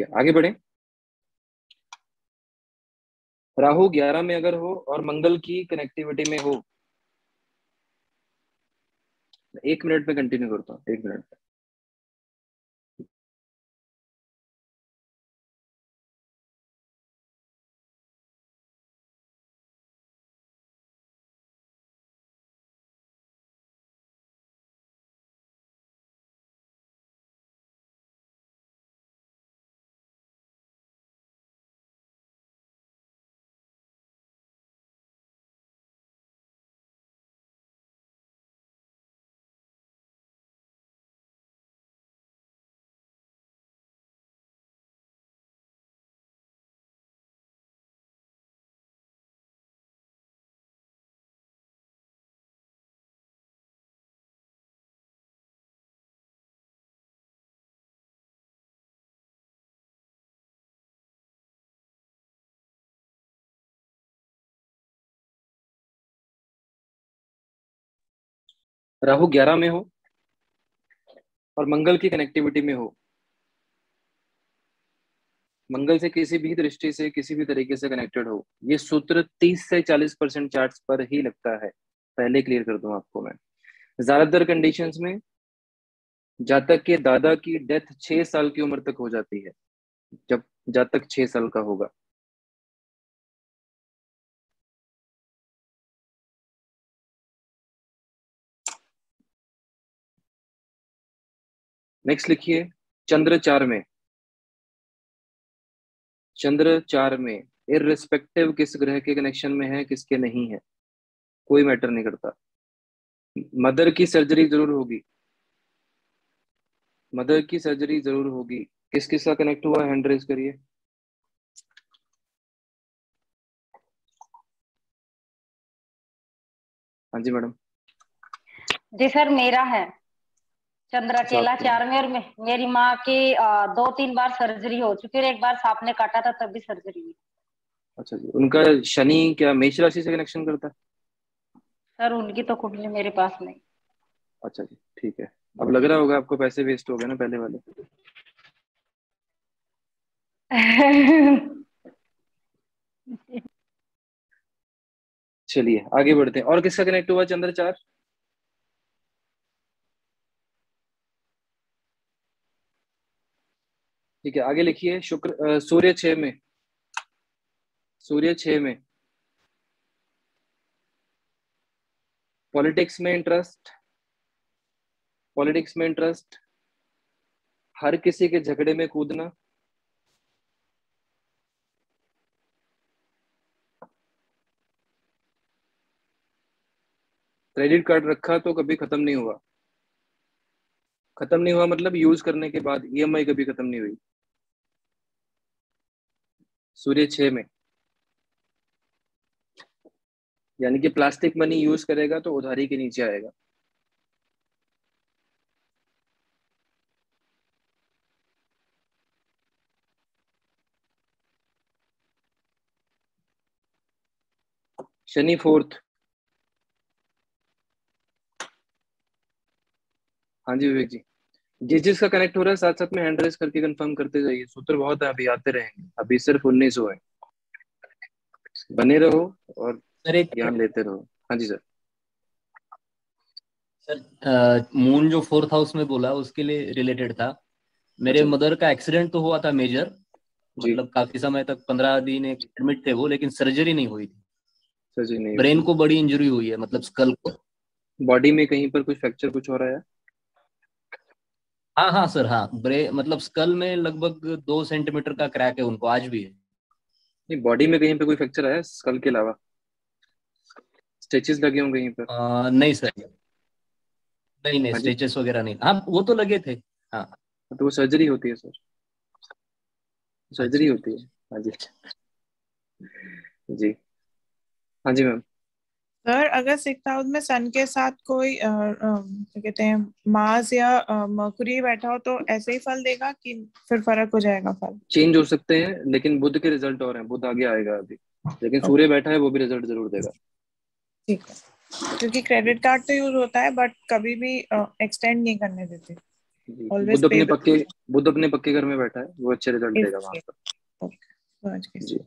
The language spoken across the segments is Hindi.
ठीक है, आगे बढ़े। राहु 11 में अगर हो और मंगल की कनेक्टिविटी में हो, एक मिनट में कंटिन्यू करता हूँ, एक मिनट। राहु 11 में हो और मंगल की कनेक्टिविटी में हो, मंगल से किसी भी दृष्टि से किसी भी तरीके से कनेक्टेड हो, ये सूत्र 30 से 40% चार्ट्स पर ही लगता है, पहले क्लियर कर दूं आपको मैं। ज्यादातर कंडीशंस में जातक के दादा की डेथ 6 साल की उम्र तक हो जाती है, जब जातक 6 साल का होगा। नेक्स्ट लिखिए, चंद्र चार में इररिस्पेक्टिव किस ग्रह के कनेक्शन में है किसके नहीं है कोई मैटर नहीं करता। मदर की सर्जरी जरूर होगी। किस किस का कनेक्ट हुआ, हैंड रेज करिए। हाँ जी मैडम जी। सर मेरा है चंद्रकेला 4 में, और मेरी माँ की 2-3 बार सर्जरी हो चुकी है, एक बार सांप ने काटा था तब भी सर्जरी हुई। अच्छा जी, उनका शनि क्या मेष राशि से कनेक्शन करता है? सर उनकी तो कुंडली मेरे पास नहीं। अच्छा जी ठीक है, अब लग रहा होगा आपको पैसे वेस्ट हो गए ना पहले वाले। चलिए आगे बढ़ते हैं। और किसका कनेक्ट हुआ चंद्र 4? ठीक है, आगे लिखिए। सूर्य 6 में पॉलिटिक्स में इंटरेस्ट, हर किसी के झगड़े में कूदना, क्रेडिट कार्ड रखा तो कभी खत्म नहीं हुआ मतलब यूज करने के बाद ईएमआई कभी खत्म नहीं हुई। सूर्य 6 में यानी कि प्लास्टिक मनी यूज करेगा तो उधारी के नीचे आएगा। शनि 4। हाँ जी विवेक जी, जिस जिसका कनेक्ट हो रहा है साथ साथ में हैंड रेस करके कंफर्म करते जाइए, सूत्र बहुत है, अभी आते रहेंगे, अभी सिर्फ 19 है, बने रहो और ज्ञान लेते रहो। हाँ जी सर, मून जो 4th हाउस में बोला उसके लिए रिलेटेड था। मेरे मदर का एक्सीडेंट तो हुआ था मेजर, मतलब काफी समय तक 15 दिन एडमिट थे वो, लेकिन सर्जरी नहीं हुई थी। सर्जरी नहीं, ब्रेन को बड़ी इंजरी हुई है, मतलब स्कल को, बॉडी में कहीं पर कुछ फ्रैक्चर कुछ हो रहा है। हाँ सर, हाँ मतलब स्कल में लगभग 2 सेंटीमीटर का क्रैक है उनको, आज भी है। नहीं, बॉडी में कहीं पे कोई फ्रैक्चर आया स्कल के अलावा, स्ट्रेचेस लगे होंगे कहीं पर? नहीं सर, नहीं स्ट्रेचेस वगैरह नहीं। हाँ वो तो लगे थे। हाँ तो वो सर्जरी होती है सर, सर्जरी होती है। हाँ जी जी, हाँ जी मैम। सर अगर 6th हाउस में सन के साथ कोई कहते हैं मार्स या मर्क्यूरी बैठा हो तो ऐसे ही फल देगा कि फिर फर्क हो जाएगा? फल चेंज हो सकते हैं, लेकिन बुध के रिजल्ट और हैं, बुध आगे आएगा अभी, लेकिन सूर्य बैठा है वो भी रिजल्ट जरूर देगा। ठीक है, क्योंकि क्रेडिट कार्ड तो यूज होता है बट कभी भी एक्सटेंड नहीं करने देते। बुद्ध अपने पक्के घर में बैठा है, वो अच्छे रिजल्ट देगा वहाँ पर। जी जी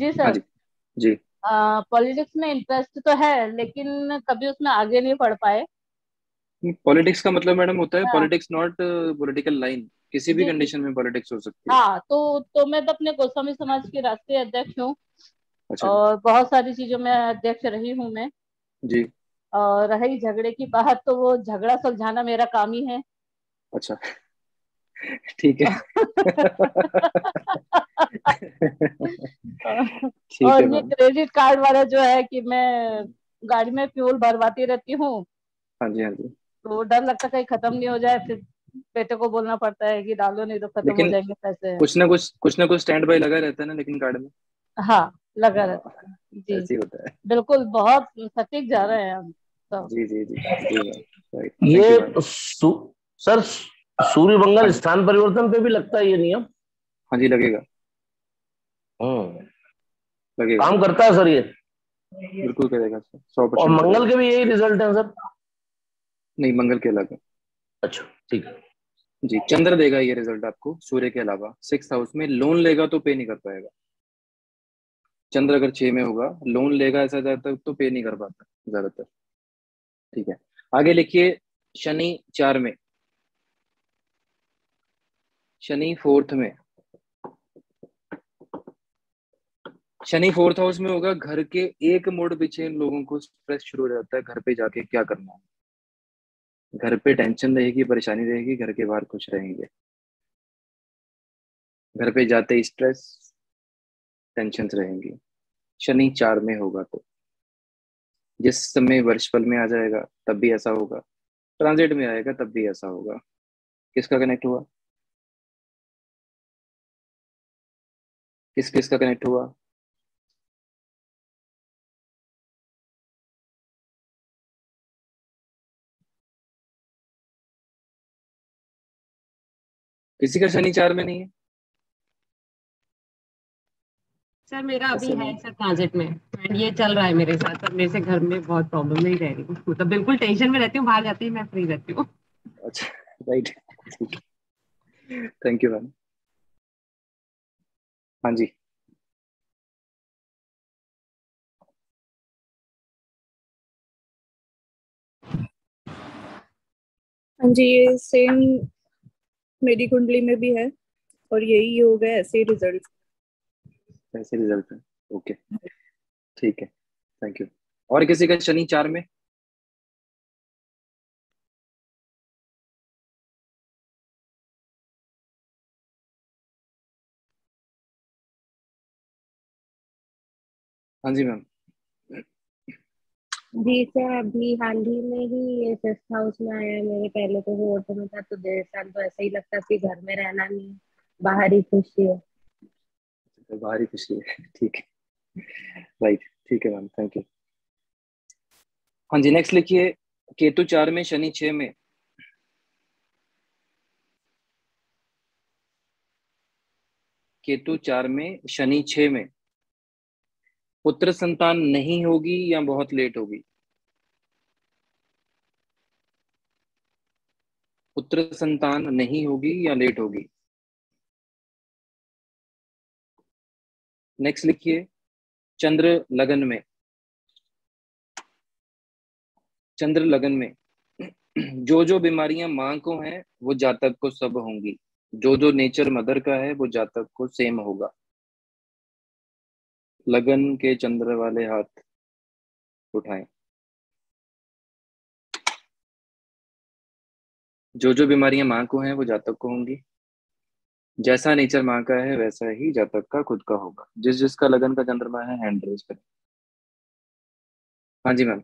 जी सर जी। पॉलिटिक्स में इंटरेस्ट तो है लेकिन कभी उसमें आगे नहीं पढ़ पाए। पॉलिटिक्स का मतलब मैडम होता है पॉलिटिक्स नॉट पॉलिटिकल लाइन, किसी भी कंडीशन में पॉलिटिक्स हो सकती है। हाँ तो मैं तो अपने गोस्वामी समाज की राष्ट्रीय अध्यक्ष हूँ। अच्छा। और बहुत सारी चीजों में अध्यक्ष रही हूँ मैं जी। और रही झगड़े की बात, तो वो झगड़ा सुलझाना मेरा काम ही है। अच्छा ठीक है। और ये क्रेडिट कार्ड वाला जो है कि मैं गाड़ी में फ्यूल भरवाती रहती हूँ। हाँ जी हाँ जी। तो डर लगता कहीं खत्म नहीं हो जाए, फिर बेटे को बोलना पड़ता है कि डालो नहीं तो खत्म हो जाएंगे पैसे। कुछ ना कुछ स्टैंड बाय लगा रहता है ना लेकिन कार्ड में। हाँ लगा रहता है जी, ऐसी होता है। बिल्कुल बहुत सटीक जा रहे हैं हम तो। जी जी जी। ये सर सूर्य मंगल स्थान परिवर्तन पे भी लगता है ये नियम? हाँ जी लगेगा, लगेगा, काम करता है सर ये, बिल्कुल करेगा सर 100%। और मंगल के भी यही रिजल्ट है सर? नहीं मंगल के अलग है। अच्छा ठीक है जी। चंद्र देगा ये रिजल्ट आपको सूर्य के अलावा। 6th हाउस में लोन लेगा तो पे नहीं कर पाएगा। चंद्र अगर 6 में होगा, लोन लेगा ऐसा ज्यादातर तो पे नहीं कर पाता ज्यादातर। ठीक है आगे लिखिए। शनि 4 में, शनि 4th में, शनि 4th हाउस में होगा। घर के एक मोड़ पीछे इन लोगों को स्ट्रेस शुरू हो जाता है, घर पे जाके क्या करना है, घर पे टेंशन रहेगी, परेशानी रहेगी, घर के बाहर खुश रहेंगे। घर पे जाते ही स्ट्रेस टेंशन रहेंगी। शनि 4 में होगा तो जिस समय वर्षफल में आ जाएगा तब भी ऐसा होगा, ट्रांजिट में आएगा तब भी ऐसा होगा। किसका कनेक्ट हुआ, किस किस का कनेक्ट हुआ? किसी का शनि 4 में नहीं है सर? मेरा अभी है सर ट्रांजिट में, ये चल रहा है मेरे साथ सर। मेरे से घर में बहुत प्रॉब्लम नहीं रह रही हूँ, मतलब बिल्कुल टेंशन में रहती हूँ, बाहर जाती हूँ मैं फ्री रहती हूँ। अच्छा राइट, थैंक यू मैम। हाँ जी हाँ जी। ये सेम मेरी कुंडली में भी है और यही हो गया, ऐसे रिजल्ट है। ओके ठीक है थैंक यू। और किसी का शनि 4 में? हाँ जी मैम जी सर। अभी हाल ही में ही ये 5th हाउस में आया है मेरे। पहले तो 4th में था, तो 1.5 साल तो ऐसा ही लगता कि घर में रहना नहीं, बाहर ही खुशी है, बाहर ही खुशी है। ठीक है राइट, ठीक है मैम थैंक यू। हाँ जी नेक्स्ट लिखिए। केतु 4 में, शनि 6 में। केतु 4 में, शनि 6 में। पुत्र संतान नहीं होगी या बहुत लेट होगी। पुत्र संतान नहीं होगी या लेट होगी। नेक्स्ट लिखिए। चंद्र लगन में, चंद्र लगन में। जो जो बीमारियां मां को हैं वो जातक को सब होंगी। जो जो नेचर मदर का है वो जातक को सेम होगा। लगन के चंद्र वाले हाथ उठाएं। जो जो बीमारियां मां को हैं वो जातक को होंगी। जैसा नेचर मां का है वैसा ही जातक का खुद का होगा। जिसका लगन का चंद्रमा है हैंड रेज करें। हाँ जी मैम।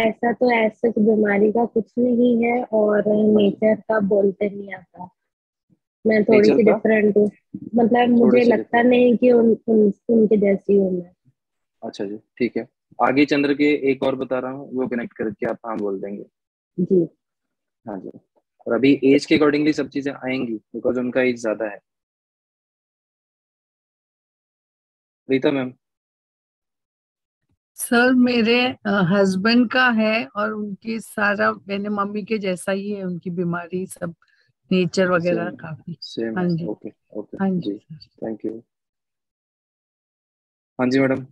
ऐसा तो ऐसे बीमारी का कुछ नहीं है और नेचर का बोलते नहीं आता। मैं थोड़ी सी डिफरेंट हूँ, मतलब मुझे लगता नहीं कि उनके जैसी हूँ मैं। अच्छा जी ठीक है। आगे चंद्र के एक और बता रहा हूँ, वो कनेक्ट करके आप हाँ बोल देंगे जी। हाँ जी। और अभी एज के अकॉर्डिंगली सब चीजें आएंगी बिकॉज उनका एज ज्यादा है। रीता मैम। सर मेरे हस्बैंड का है और उनके सारा मैंने मम्मी के जैसा ही है, उनकी बीमारी सब नेचर वगैरह काफी। हाँ जी ओके ओके हाँ जी थैंक यू। हाँ जी मैडम।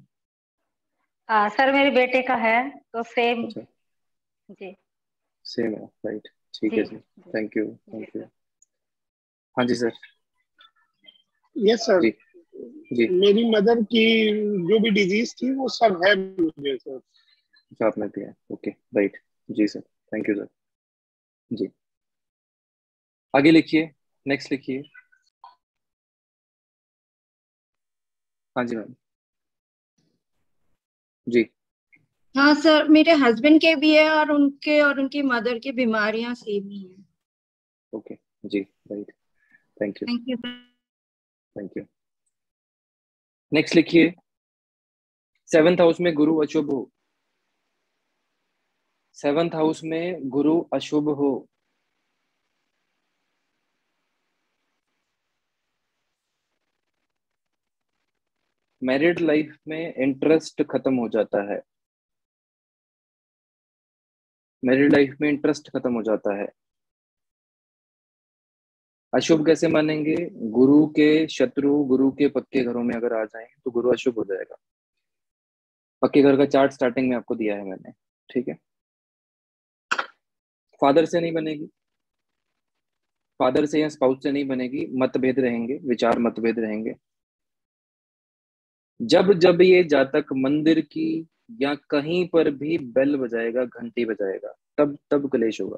सर मेरे बेटे का है तो सेम जी सेम है राइट ठीक है सर थैंक यू हाँ जी सर यस सर जी। मेरी मदर की जो भी डिजीज थी वो सब है मुझे सर। अच्छा आपने दिया ओके राइट जी सर थैंक यू सर जी। आगे लिखिए नेक्स्ट लिखिए। हाँ जी मैम जी। हाँ सर मेरे हस्बैंड के भी है और उनकी मदर की बीमारियां सेम ही है। ओके जी right thank you thank you thank you. Next लिखिए। 7th हाउस में गुरु अशुभ हो। 7th हाउस में गुरु अशुभ हो। मैरिड लाइफ में इंटरेस्ट खत्म हो जाता है। मैरिड लाइफ में इंटरेस्ट खत्म हो जाता है। अशुभ कैसे मानेंगे? गुरु के शत्रु गुरु के पक्के घरों में अगर आ जाएं तो गुरु अशुभ हो जाएगा। पक्के घर का चार्ट स्टार्टिंग में आपको दिया है मैंने ठीक है। फादर से नहीं बनेगी, फादर से या स्पाउस से नहीं बनेगी। मतभेद रहेंगे, विचार मतभेद रहेंगे। जब जब ये जातक मंदिर की या कहीं पर भी बेल बजाएगा घंटी बजाएगा तब तब क्लेश होगा।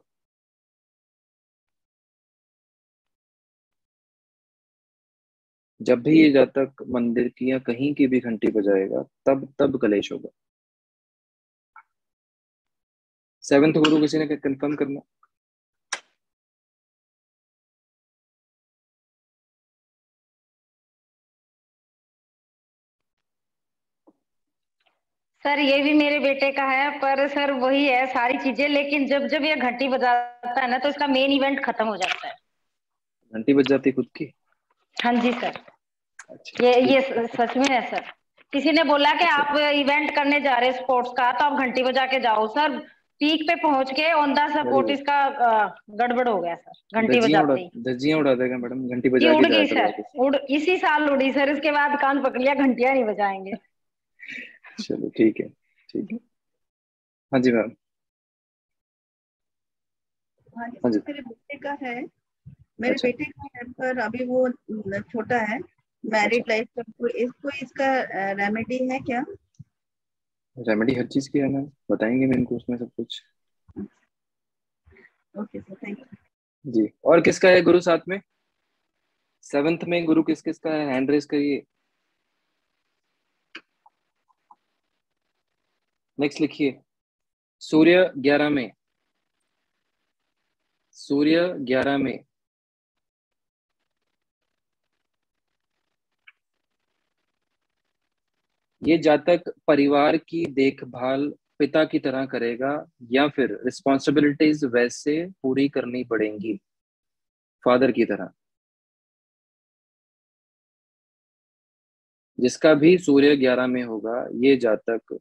जब भी ये जातक मंदिर की या कहीं की भी घंटी बजाएगा तब तब कलेश होगा। 7th गुरु किसी ने कंफर्म करना। सर ये भी मेरे बेटे का है पर सर वही है सारी चीजें, लेकिन जब जब ये घंटी बजाता है ना तो इसका मेन इवेंट खत्म हो जाता है। घंटी बज जाती खुद की। हाँ जी सर अच्छा, ये सच में है सर। किसी ने बोला कि आप इवेंट करने जा रहे स्पोर्ट्स का तो आप घंटी बजा के जाओ सर। पीक पे पहुंच के ऑन द स्पॉट इसका गड़बड़ हो गया सर। घंटी बजाते ही धज्जियां उड़ा देगा मैडम। घंटी बजा के उड़ गई सर, इसी साल उड़ी सर। इसके बाद कान पकड़ लिया, घंटियां नहीं बजाएंगे। चलो ठीक है ठीक है। हाँ जी मैम। हाँ जी मेरे बेटे का है, मेरे अच्छा। बेटे का है पर अभी वो छोटा है। मैरिड लाइफ का इसको इसका रेमेडी है क्या? रेमेडी हर चीज की है ना, बताएंगे मैं इनको उसमें सब कुछ। ओके सर थैंक यू जी। और किसका है गुरु साथ में? 7th में गुरु किस किसका है? हैंड रेस करिए। नेक्स्ट लिखिए। सूर्य 11 में। सूर्य 11 में। ये जातक परिवार की देखभाल पिता की तरह करेगा या फिर रिस्पॉन्सिबिलिटीज वैसे पूरी करनी पड़ेंगी फादर की तरह। जिसका भी सूर्य 11 में होगा ये जातक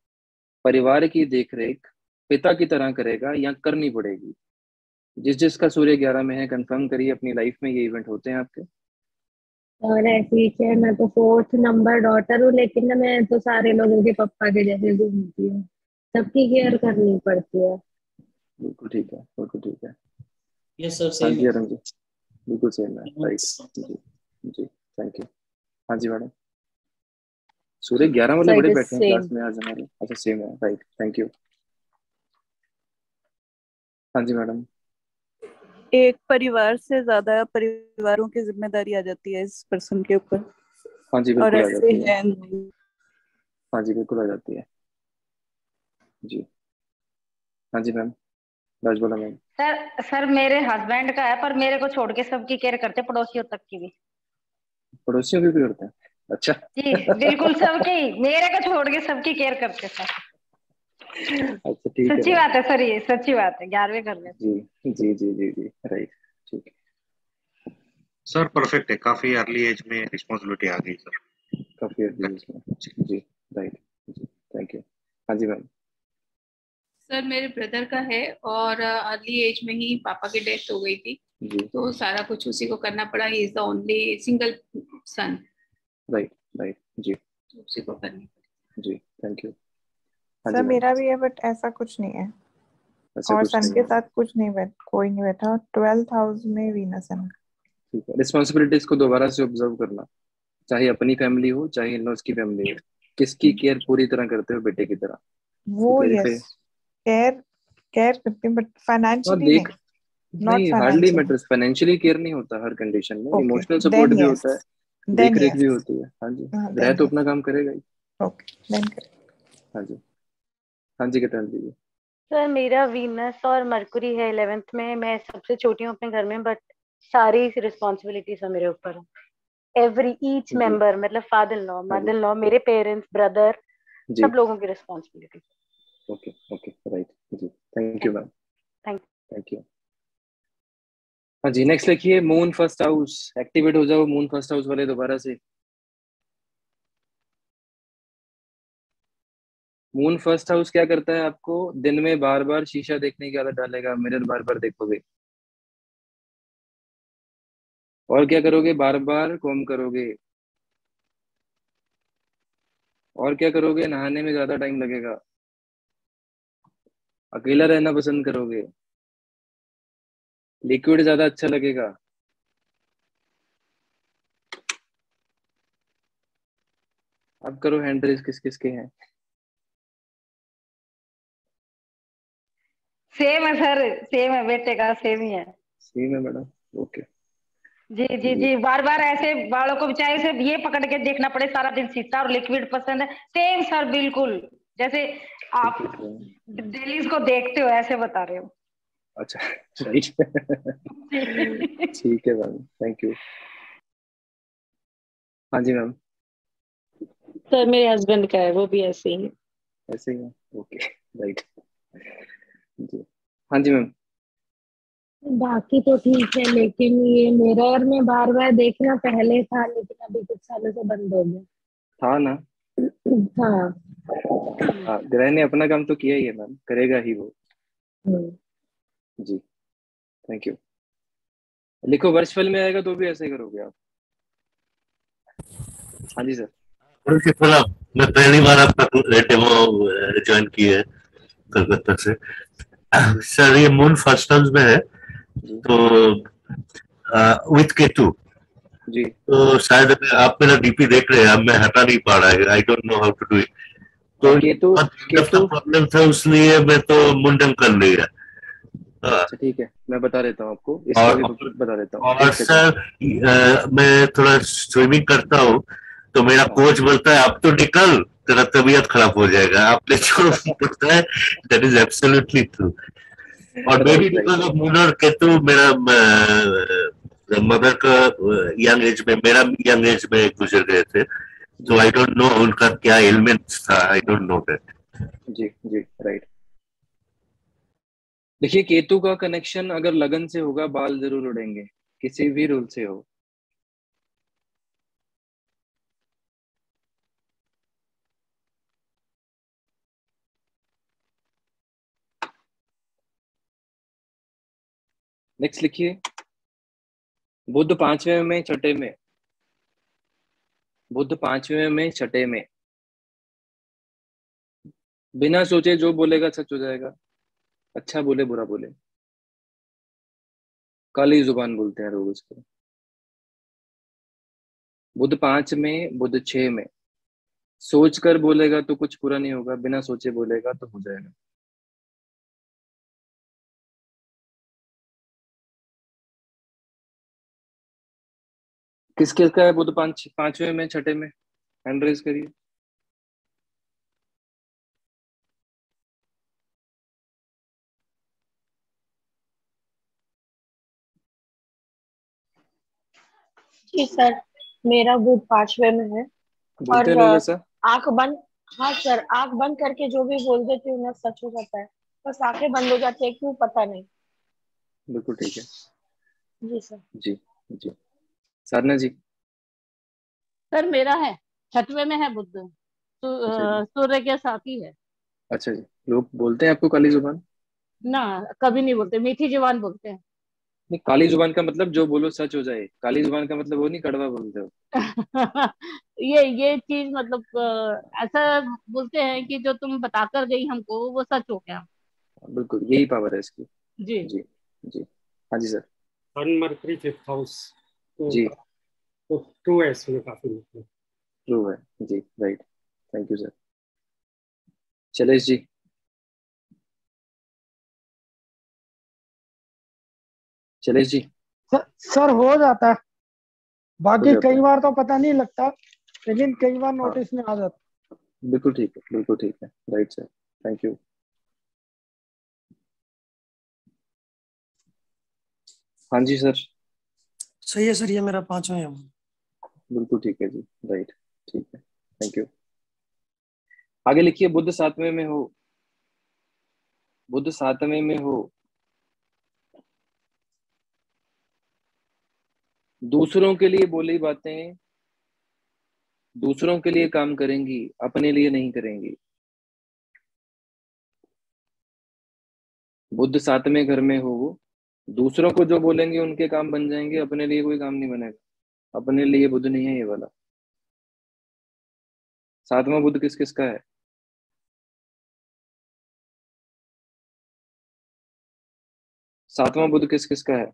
परिवार की देखरेख पिता की तरह करेगा या करनी पड़ेगी। जिस जिसका सूर्य 11 में है कंफर्म करिए। अपनी लाइफ में ये इवेंट होते हैं आपके। और ऐसी मैं तो 4th नंबर डॉटर हूँ लेकिन ना मैं तो सारे लोगों के पापा के जैसे घूमती हूँ, सबकी केयर करनी पड़ती है। बिल्कुल ठीक है बिल्कुल ठीक है। यस सर सेम है बिल्कुल सेम है राइट जी थैंक यू। हाँ जी मैडम। सूर्य 11 वाले बड़े बैठे हैं क्लास में आज हमारे। अच्छा सेम है राइट थैंक यू। हाँ जी मैडम। एक परिवार से ज्यादा परिवारों की जिम्मेदारी आ जाती है इस पर्सन के ऊपर। हाँ जी बिल्कुल आ जाती है। हाँ जी बिल्कुल आ जाती है जी। हाँ जी मैम। राजबोला मैम। सर मेरे हस्बैंड का है पर मेरे को छोड़ के सबकी केयर करते हैं, पड़ोसियों तक की भी। पड़ोसियों की भी करते हैं? अच्छा जी बिल्कुल सबकी, मेरे को छोड़ के सबकी केयर करते हैं सर। अच्छा ठीक है सच्ची बात है सर, ये सच्ची बात है। 11वें घर में जी जी जी जी जी राइट ठीक है सर। परफेक्ट है, काफी अर्ली एज में रिस्पांसिबिलिटी आ गई सर। काफी जी राइट जी थैंक यू। हाँ जी मैम। सर मेरे ब्रदर का है और अर्ली एज में ही पापा की डेथ हो गई थी तो सारा कुछ उसी को करना पड़ा। He is the only single son. Right right जी उसी को करनी पड़ी जी थैंक यू। सर मेरा भी है बट ऐसा कुछ नहीं है और सन के साथ कुछ नहीं बैठ कोई नहीं बैठा। 12th हाउस में वीनस है। ठीक है रिस्पांसिबिलिटीज को दोबारा से ऑब्जर्व करना चाहे अपनी फैमिली हो चाहे इन-लॉज की फैमिली हो किसकी केयर पूरी तरह करते हो बेटे की तरह वो केयर करते हैं बट फाइनेंशियली नहीं हार्डली मैटर्स। फाइनेंशियली केयर नहीं होता हर कंडीशन में। इमोशनल सपोर्ट भी होता है देख रेख भी होती है। हाँ जी रह तो अपना काम करेगा ही। हाँ जी हाँ जी गीतांजलि। सर मेरा वीनस और मरकुरी है 11th में। मैं सबसे छोटी हूँ अपने घर में बट सारी रिस्पॉन्सिबिलिटी सब मेरे ऊपर है। एवरी ईच मेंबर मतलब father in law mother in law मेरे पेरेंट्स ब्रदर सब लोगों की रिस्पॉन्सिबिलिटी। ओके ओके राइट जी thank you ma'am thank you. हाँ जी नेक्स्ट लिखिए मून फर्स्ट हाउस। एक्टिवेट हो जाओ मून फर्स्ट हाउस वाले दोबारा से। मून फर्स्ट हाउस क्या करता है आपको दिन में बार बार शीशा देखने की आदत डालेगा। मिरर बार बार देखोगे और क्या करोगे बार बार कॉम करोगे और क्या करोगे नहाने में ज्यादा टाइम लगेगा। अकेला रहना पसंद करोगे। लिक्विड ज्यादा अच्छा लगेगा। अब करो हैंड रेस किस किस के हैं। सेम है सर सेम है बेटे का सेम ही है। सेम है मैडम ओके जी जी जी। बार बार ऐसे बालों को बेचारे से ये पकड़ के देखना पड़े सारा दिन सीता और लिक्विड पसंद है। सेम सर बिल्कुल जैसे आप डेलीज को देखते हो ऐसे बता रहे हो। अच्छा ठीक है मैम थैंक यू। हाँ जी मैम। सर मेरे हस्बैंड का है वो भी ऐसे ही है ओके राइट जी। हाँ जी मैम। बाकी तो ठीक है लेकिन ये मिरर में बार बार देखना पहले था लेकिन अभी कुछ सालों से बंद हो गया। था ना हाँ ग्रह ने अपना काम तो किया ही है मैम करेगा ही वो जी थैंक यू। लिखो वर्षफल में आएगा तो भी ऐसे ही करोगे आप। हाँ जी सर। मैं पहली बार आपका डेमो ज्वाइन किया है कलकत्ता से। सर ये मून फर्स्ट हाउस में है तो विद केतु जी तो शायद आप मेरा डीपी देख रहे हैं। अब मैं हटा नहीं पा रहा है। I don't know how to do it. तो केतु प्रॉब्लम था उसलिए मैं तो मुंडन कर लिया। अच्छा ठीक है मैं बता देता हूँ आपको बता देता हूँ। और सर मैं थोड़ा स्विमिंग करता हूँ तो मेरा कोच बोलता है आप तो निकल तेरा तबीयत खराब हो जाएगा आपने छोड़ना पड़ता है। That is absolutely true. और बेबी बिकॉज ऑफ मून और केतु मेरा मदर का यंग एज में मेरा यंग एज में गुजर गए थे तो आई डोंट नो उनका क्या एलिमेंट था। I don't know that. जी जी राइट। देखिए केतु का कनेक्शन अगर लगन से होगा बाल जरूर उड़ेंगे किसी भी रूल से हो। नेक्स्ट लिखिए बुध 5वें में छठे में। बुध 5वें में छठे में बिना सोचे जो बोलेगा सच हो जाएगा। अच्छा बोले बुरा बोले काली जुबान बोलते हैं लोग उसको। बुध 5 में बुध 6 में सोच कर बोलेगा तो कुछ पूरा नहीं होगा बिना सोचे बोलेगा तो हो जाएगा। किस किस का है बुध 5वें में छठे में हैंड रेज करिए। जी सर मेरा बुध 5वें में है और आंख बंद। हाँ सर आंख बंद करके जो भी बोल देती हूँ ना सच हो जाता है। बस आंखें बंद हो जाती है क्यों पता नहीं। बिल्कुल ठीक है जी सर जी जी। साधना जी। सर मेरा है छठवे में है बुद्ध, सूर्य के साथी है। अच्छा जी, लोग बोलते हैं आपको काली जुबान? ना, कभी नहीं बोलते, मीठी जुबान बोलते हैं। नहीं, काली जुबान का मतलब जो बोलो सच हो जाए, काली जुबान का मतलब वो नहीं कड़वा बोलते हो। ये चीज मतलब ऐसा बोलते हैं कि जो तुम बता कर गई हमको वो सच हो गया। बिल्कुल यही पावर है इसकी। जी जी जी, हाँ जी sir. Sun Mercury fifth house जी, तो ट्रू है, इसमें काफी ट्रू है जी। Right, thank you sir. Chalesh जी, चलेश जी। सर हो जाता है, बाकी कई बार तो पता नहीं लगता, लेकिन कई बार नोटिस में आ जाता। बिल्कुल ठीक है, बिल्कुल ठीक है। Right sir, thank you. हाँ जी सर, सही है सर, ये मेरा पांचवा है। बिल्कुल ठीक है जी। राइट, ठीक है, थैंक यू। आगे लिखिए, बुद्ध सातवें में हो, बुद्ध सातवें में हो, दूसरों के लिए बोली बातें दूसरों के लिए काम करेंगी, अपने लिए नहीं करेंगी। बुद्ध सातवें घर में हो, वो दूसरों को जो बोलेंगे उनके काम बन जाएंगे, अपने लिए कोई काम नहीं बनेगा। अपने लिए बुद्ध नहीं है ये वाला। सातवां बुद्ध किस किस का है? सातवां बुद्ध किस किस का है?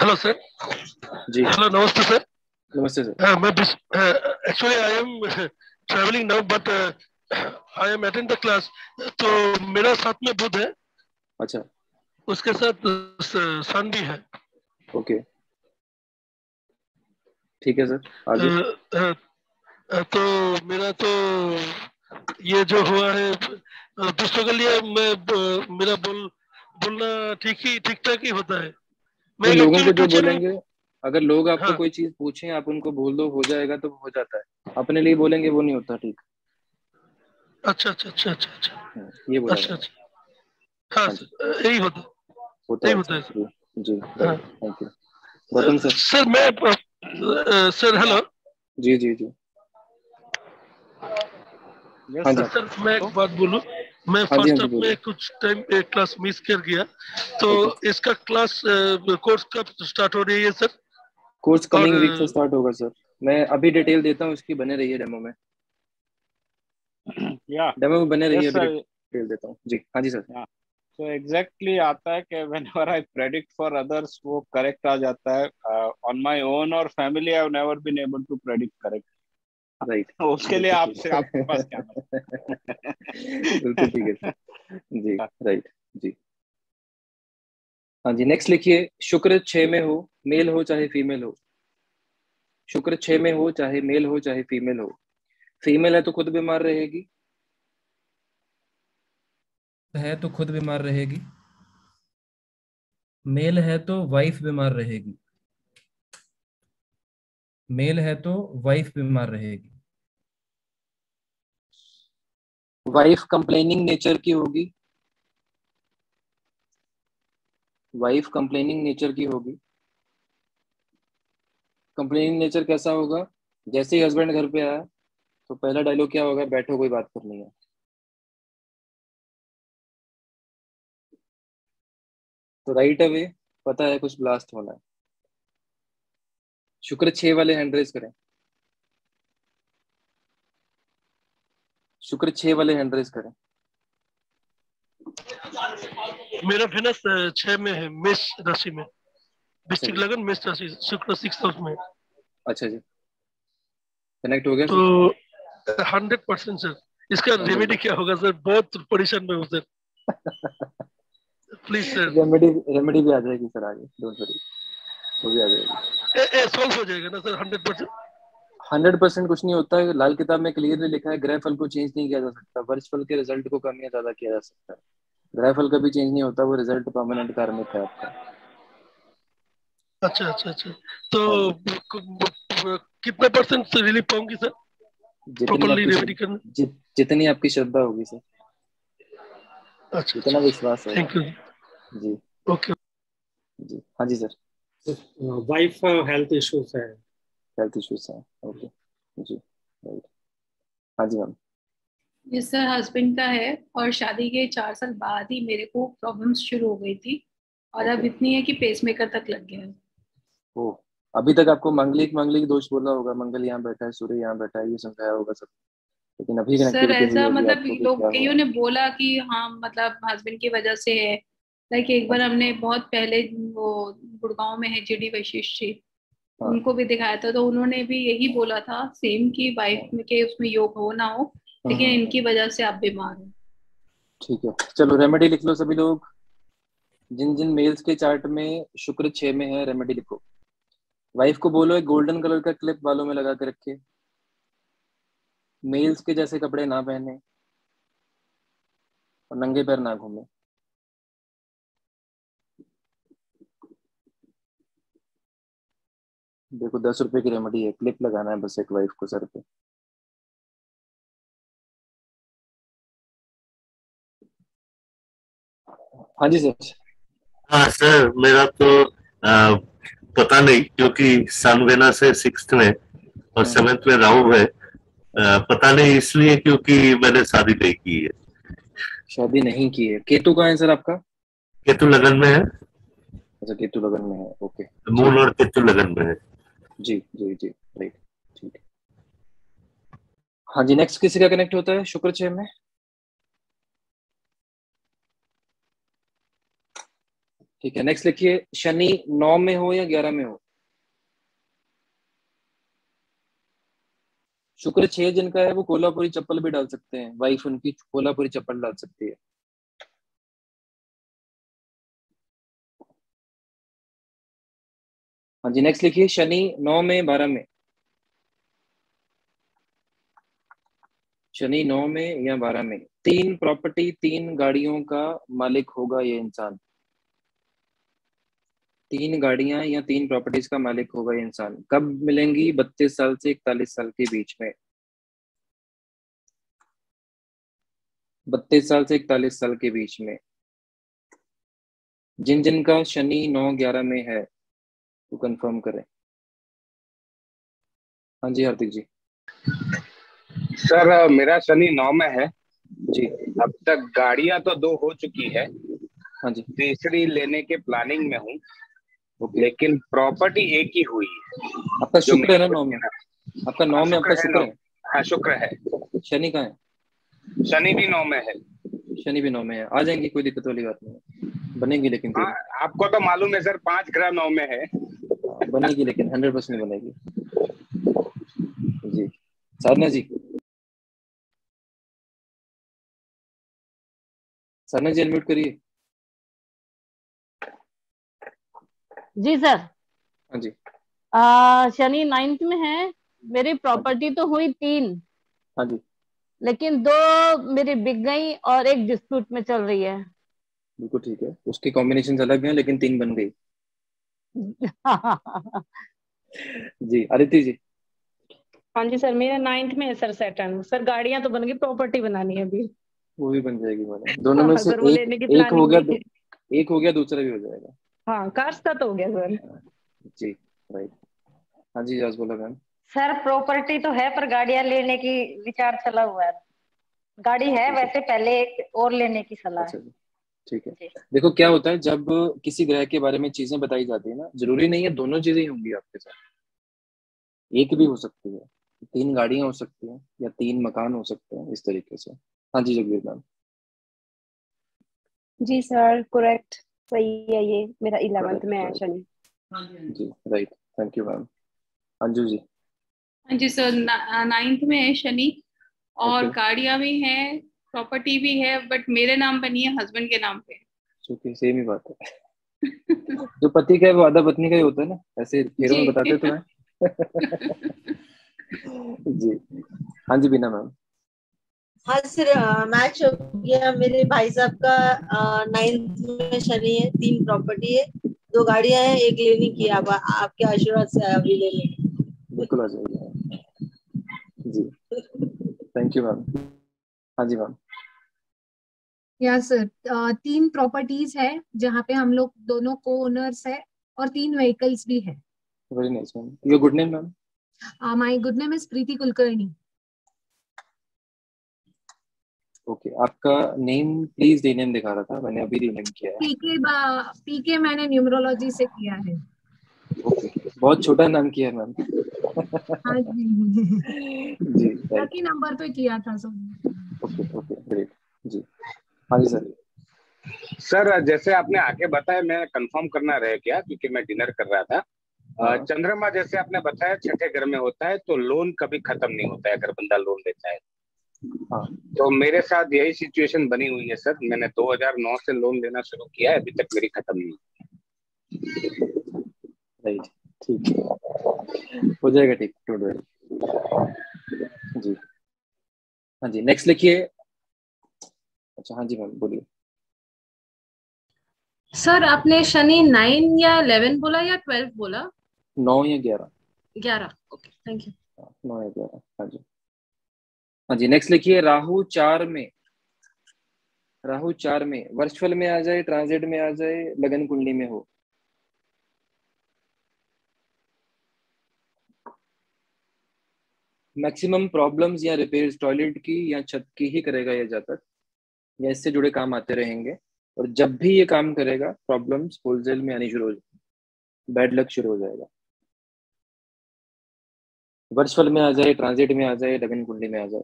हेलो सर जी। हेलो, नमस्ते सर। नमस्ते सर। मैं actually I am travelling now, but I am attend the class. तो मेरा साथ में बुध है। अच्छा, उसके साथ सन भी है। ओके, ठीक है सर, आगे। तो मेरा तो ये जो हुआ है दूसरों के लिए, मैं मेरा बोलना ठीक ठाक ही होता है। मैं लोगों को जो बोलेंगे, अगर लोग आपको कोई चीज पूछें आप उनको बोल दो, हो जाएगा तो हो जाता है। अपने लिए बोलेंगे वो नहीं होता ठीक। अच्छा अच्छा अच्छा अच्छा अच्छा, ये बोला। अच्छा अच्छा, हाँ सर, यही होता है जी। Thank you. Gautam sir. Sir मैं सर, हेलो जी जी जी। सर मैं एक बात बोलूं, मैं फर्स्ट अप में कुछ टाइम एक क्लास मिस कर गया, तो इसका क्लास कोर्स कब स्टार्ट हो रही है सर? कोर्स कमिंग वीक से स्टार्ट होगा सर। मैं अभी डिटेल देता हूं इसकी, बने रहिए डेमो में। या डेमो में बने रहिए, अभी डिटेल देता हूं जी। हां जी सर। सो एग्जैक्टली आता है कि whenever I predict for others वो करेक्ट आ जाता है। ऑन माय ओन और family I have never been able to predict correct. Right, उसके लिए आपसे आपके पास क्या बिल्कुल ठीक है जी। राइट जी, हाँ जी। नेक्स्ट लिखिए, शुक्र छह में हो, मेल हो चाहे फीमेल हो। शुक्र छह में हो, चाहे मेल हो चाहे फीमेल हो। फीमेल है तो खुद बीमार रहेगी, है तो खुद बीमार रहेगी। मेल है तो वाइफ बीमार रहेगी, मेल है तो वाइफ बीमार रहेगी। वाइफ कंप्लेनिंग नेचर की होगी, वाइफ कंप्लेनिंग नेचर की होगी। कंप्लेनिंग नेचर कैसा होगा? जैसे ही हस्बैंड घर पे आया तो पहला डायलॉग क्या होगा? बैठो, कोई बात करनी है। तो राइट अवे पता है कुछ ब्लास्ट होना है। शुक्र छह वाले हैंड रेज करें, शुक्र छह वाले हैंड रेज करें। मेरा फिनस छह में है, मेष राशि में, डिस्ट्रिक्ट लगन मेष राशि, शुक्र सिक्स हाउस में। अच्छा जी, कनेक्ट हो गया तो 100% सर। इसका रेमेडी क्या होगा सर? बहुत परेशान में हूँ सर। प्लीज सर, रेमेडी भी आ जाएगी सर आगे, डोंट वरी, वो भी आ जाएगी। सॉल्व हो जाएगा ना सर? 100% कुछ नहीं होता है। लाल किताब में क्लियरली लिखा है, ग्रह फल को चेंज नहीं किया जा सकता, वर्ष फल के रिजल्ट को कम या ज्यादा किया जा सकता है। ग्रह फल कभी चेंज नहीं होता, वो रिजल्ट परमानेंट कार्मिक है आपका। अच्छा अच्छा अच्छा, तो कितने परसेंट से रिलीफ पाऊंगी सर? जितनी आपकी श्रद्धा होगी सर। अच्छा, जितना विश्वास है। थैंक यू जी। ओके जी, हाँ जी सर। वाइफ हेल्थ इश्यूज है। ओके जी राइट। हाँ जी मैम। यस सर, हस्बैंड का है और शादी के 4 साल बाद ही मेरे को प्रॉब्लम्स शुरू हो गई थी और अब इतनी है कि पेसमेकर तक लग गया है। ओह, अभी तक आपको मंगलिक दोष बोला होगा, मंगल यहाँ बैठा है, सूर्य यहाँ बैठा है, ये समझाया होगा सब, लेकिन अभी सर ऐसा मतलब लोग कईयों ने बोला कि हाँ मतलब हस्बैंड की वजह से है। लाइक एक बार हमने बहुत पहले वो गुड़गांव में है जीडी वशिष्ठ जी, उनको भी दिखाया था तो उन्होंने भी यही बोला था सेम कि वाइफ में के उसमें योग हो ना हो लेकिन इनकी वजह से आप बीमार हो। ठीक है, चलो रेमेडी लिख लो सभी लोग। जिन जिन मेल्स के चार्ट में शुक्र 6 में है, रेमेडी लिखो। वाइफ को बोलो एक गोल्डन कलर का क्लिप बालों में लगा के रखे, मेल्स के जैसे कपड़े ना पहने और नंगे पैर ना घूमे। देखो 10 रुपए की रेमेडी है, क्लिप लगाना है बस एक वाइफ को सर पे। हाँ जी सर। हाँ सर, मेरा तो पता नहीं क्योंकि सनवेना से 6th में और 7th में राहु है, पता नहीं इसलिए क्योंकि मैंने शादी नहीं की है। केतु कहाँ है सर आपका? केतु लगन में है। अच्छा, केतु लगन में है, ओके। मूल और केतु लगन में है। जी जी जी राइट, ठीक। हाँ जी, नेक्स्ट किसी का कनेक्ट होता है शुक्र 6 में? ठीक है, नेक्स्ट लिखिए शनि 9 में हो या 11 में हो। शुक्र 6 जिनका है वो कोल्हापुरी चप्पल भी डाल सकते हैं, वाइफ उनकी कोल्हापुरी चप्पल डाल सकती है। हाँ जी, नेक्स्ट लिखिए शनि 9 में 12 में। शनि 9 में या 12 में, 3 प्रॉपर्टी 3 गाड़ियों का मालिक होगा ये इंसान। 3 गाड़ियां या 3 प्रॉपर्टीज का मालिक होगा ये इंसान। कब मिलेंगी? 32 साल से 41 साल के बीच में। 32 साल से 41 साल के बीच में। जिन जिन का शनि 9-11 में है तो कंफर्म करें। हाँ जी हार्दिक जी। सर मेरा शनि 9 में है जी। अब तक गाड़ियां तो 2 हो चुकी है। हाँ जी। 3 लेने के प्लानिंग में हूँ लेकिन प्रॉपर्टी एक ही हुई है। आपका शुक्र है ना 9 में? आपका 9 में आपका शुक्र है। हाँ शुक्र है। शनि कहाँ है? शनि भी 9 में है। शनि भी 9 में है, आ जाएंगी, कोई दिक्कत वाली बात नहीं बनेगी। लेकिन आपको तो मालूम है सर 5 ग्रह 9 में है, बनेगी लेकिन 100% बनेगी जी। साधना जी अनम्यूट करिए जी। सर हाँ जी, शनि 9th में है। मेरी प्रॉपर्टी तो हुई 3। हाँ जी। लेकिन 2 मेरी बिक गई और एक डिस्प्यूट में चल रही है। बिल्कुल ठीक है, उसकी कॉम्बिनेशन अलग है लेकिन 3 बन गई। जी आदित्य जी। हाँ जी सर, मेरा 9th में है सर सैटर्न। सर गाड़ियां तो बन गई, प्रॉपर्टी बनानी है अभी। वो भी बन जाएगी मैडम, दोनों में से एक हो गया दूसरा भी हो जाएगा। हाँ कार्स का तो हो गया सर जी राइट। हाँ जी आज बोला मैम। सर प्रॉपर्टी तो है पर गाड़ियां लेने की विचार चला हुआ है। गाड़ी है वैसे, पहले एक और लेने की सलाह है। ठीक है, देखो क्या होता है जब किसी ग्रह के बारे में चीजें बताई जाती है ना, जरूरी नहीं है दोनों चीजें होंगी आपके साथ, एक भी हो सकती है, 3 गाड़ियां हो सकती है या 3 मकान हो सकते हैं, इस तरीके से। हाँ जी जगवीर मैम। जी सर करेक्ट, सही है, ये मेरा 11th में है शनि। हाँ जी right, thank you ma'am. Anju जी। हाँ जी सर 9th में है शनि और गाड़ियां भी हैं, प्रॉपर्टी भी है, बट मेरे नाम पे नहीं है, हस्बैंड के नाम पे। क्योंकि सेम ही बात है। जो पति का है वो आधा पत्नी का ही होता है ना, ऐसे फेरों में बताते तो हैं। जी हाँ जी बीना मैम। हाँ सर मैच हो गया। मेरे भाई साहब का 9th में शनि है, 3 प्रॉपर्टी है, 2 गाड़ियां हैं, एक लेने की आपके आशीर्वाद से अभी ले लेंगे। बिल्कुल आ जाएगी जी, थैंक यू मैम। हाँ जी मैम। या सर 3 प्रॉपर्टीज है जहाँ पे हम लोग दोनों को ओनर्स है और 3 व्हीकल्स भी है। Very nice ma'am. Your good name ma'am? My good name is Preeti Kulkarni. Okay, आपका नेम प्लीज रीनेम दिखा रहा था, मैंने अभी रीनेम किया है। पीके मैंने न्यूमरोलॉजी से किया है। ओके, बहुत छोटा नाम किया है मैम। हाँ जी जी, बाकी नंबर पे किया था सर। ओके ओके ग्रेट जी। हाँ जी सर। सर जैसे आपने आगे बताया, मैं कंफर्म करना रह गया क्योंकि मैं डिनर कर रहा था। चंद्रमा जैसे आपने बताया छठे घर में होता है, तो लोन कभी खत्म नहीं होता है अगर बंदा लोन लेता है। हाँ, तो मेरे साथ यही सिचुएशन बनी हुई है सर। मैंने 2009 से लोन लेना शुरू किया है, अभी तक मेरी खत्म नहीं। ठीक है, हो जाएगा ठीक। जी हाँ जी, नेक्स्ट लिखिए। अच्छा हाँ जी मैम बोलिए। सर आपने शनि 9 या 11 बोला या 12 बोला? 9 या 11। Okay thank you. 9 या 11 हाँ जी। हाँ जी नेक्स्ट लिखिए। राहु 4 में वर्षफल में आ जाए, ट्रांजिट में आ जाए, लगन कुंडली में हो। मैक्सिमम प्रॉब्लम्स या रिपेयर्स टॉयलेट की या छत की ही करेगा यह जातक, या इससे जुड़े काम आते रहेंगे। और जब भी ये काम करेगा प्रॉब्लम्स होलसेल में आनी शुरू हो जाएगी, बैड लक शुरू हो जाएगा। वर्चुअल में आ जाए, ट्रांजिट में आ जाए, लगन कुंडली में आ जाए।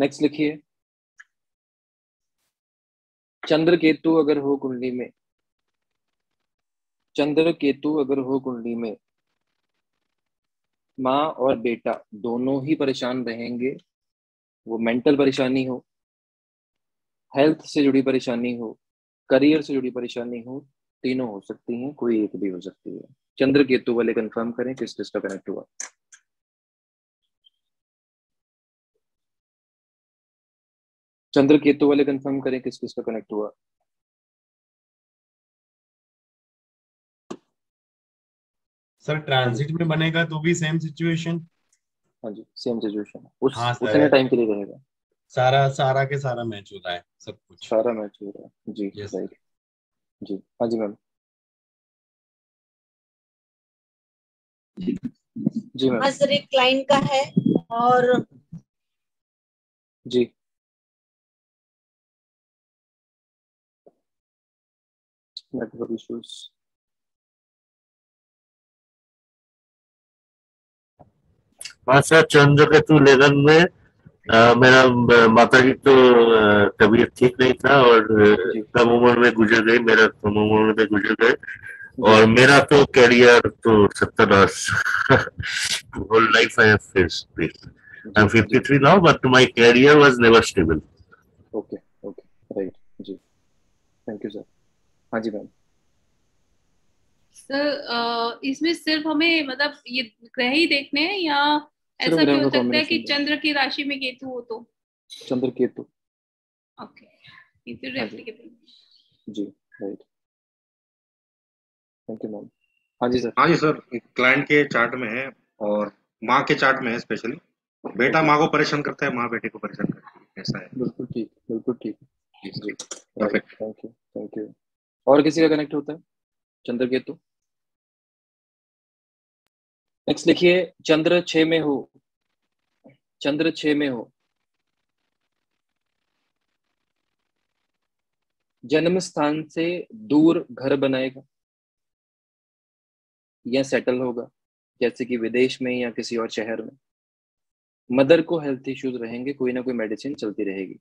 नेक्स्ट लिखिए। चंद्र केतु अगर हो कुंडली में, चंद्र केतु अगर हो कुंडली में, माँ और बेटा दोनों ही परेशान रहेंगे। वो मेंटल परेशानी हो, हेल्थ से जुड़ी परेशानी हो, करियर से जुड़ी परेशानी हो, तीनों हो सकती हैं, कोई एक भी हो सकती है। चंद्र केतु वाले कंफर्म करें किस किसका कनेक्ट हुआ। चंद्र केतु वाले कंफर्म करें किस किसका कनेक्ट हुआ। सर ट्रांजिट में बनेगा तो भी सेम सिचुएशन? हाँ जी सेम सिचुएशन। हाँ उतने टाइम के लिए रहेगा। सारा के सारा मैच हो रहा है, सब कुछ सारा मैच हो रहा है। जी yes. जी हाँ जी मैम। जी मैम। सर एक क्लाइंट का है और जी network issues. Sir Chandra Ketu लेलन में मेरा माता जी तो तबीयत ठीक नहीं था और कम उम्र में गुजर गई, मेरा कम उम्र में गुजर गए। और मेरा तो कैरियर तो 70 years whole life I have faced this. I am 53 now but my career was never stable. Okay okay right जी थैंक यू सर। हाँ जी मैम। सर इसमें सिर्फ हमें मतलब ये ग्रह ही देखने हैं या ऐसा भी हो सकता है कि चंद्र की राशि में केतु हो तो? चंद्र केतु ओके जी राइट थैंक यू मैम। हाँ जी सर। हाँ जी सर क्लाइंट के चार्ट में है और माँ के चार्ट में है, स्पेशली बेटा माँ को परेशान करता है, माँ बेटे को परेशान करती है, ऐसा है। बिल्कुल ठीक, बिल्कुल ठीक जी परफेक्ट थैंक यू। और किसी का कनेक्ट होता है चंद्र केतु? नेक्स्ट लिखिए। चंद्र 6 में हो, जन्म स्थान से दूर घर बनाएगा या सेटल होगा, जैसे कि विदेश में या किसी और शहर में। मदर को हेल्थ इश्यूज रहेंगे, कोई ना कोई मेडिसिन चलती रहेगी।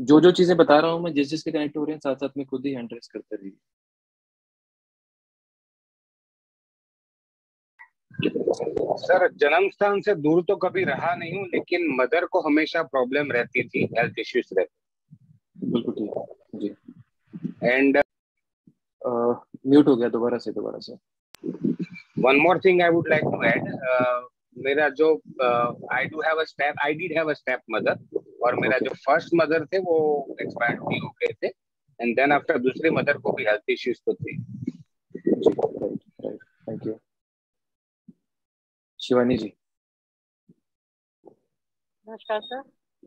जो चीजें बता रहा हूं मैं, जिस चीज के कनेक्ट हो रहे हैं, साथ साथ में खुद ही हैंड रेस करते रहिए। सर जन्म स्थान से दूर तो कभी रहा नहीं हूं, लेकिन मदर को हमेशा प्रॉब्लम रहती थी, हेल्थ इश्यूज रहते। बिल्कुल ठीक जी। एंड म्यूट हो गया, दोबारा से। One more thing I would like to add, मेरा जो I did have a step mother, और मेरा जो फर्स्ट मदर थे वो एक्सपायर्ड भी हो गए थे, एंड देन आफ्टर दूसरी मदर को भी हेल्थ इश्यूज तो थे। Right thank you. शिवानी जी नमस्कार सर।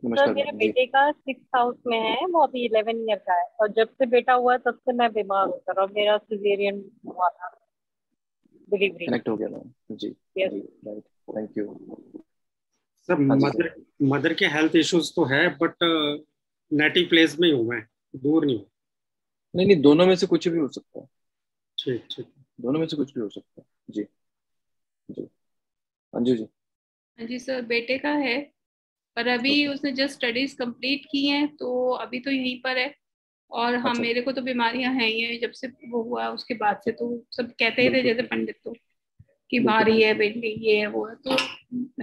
नमस्कार। मेरे बेटे का 6th हाउस में है, वो अभी 11 ईयर का है और जब से बेटा हुआ तब से मैं बीमार होता रहा। मेरा सिजेरियन हुआ था, डिलीवरी कनेक्ट हो गया ना जी। Right, thank you sir. Mother के हेल्थ इश्यूज तो है बट नेटी प्लेस में ही हूँ मैं, दूर नहीं हूँ। नहीं, दोनों में से कुछ भी हो सकता है। ठीक ठीक, दोनों में से कुछ भी हो सकता है। जी जी अंजू जी। हाँ जी सर, बेटे का है पर अभी उसने जस्ट स्टडीज कंप्लीट की हैं तो अभी तो यहीं पर है। और हाँ, अच्छा। मेरे को तो बीमारियां हैं ही, जब से वो हुआ उसके बाद से तो सब कहते ही थे जैसे पंडित तो कि भारी है बेटे, ये है वो है, तो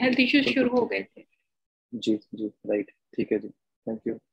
हेल्थ इश्यूज शुरू हो गए थे। जी जी राइट, ठीक है जी, थैंक यू।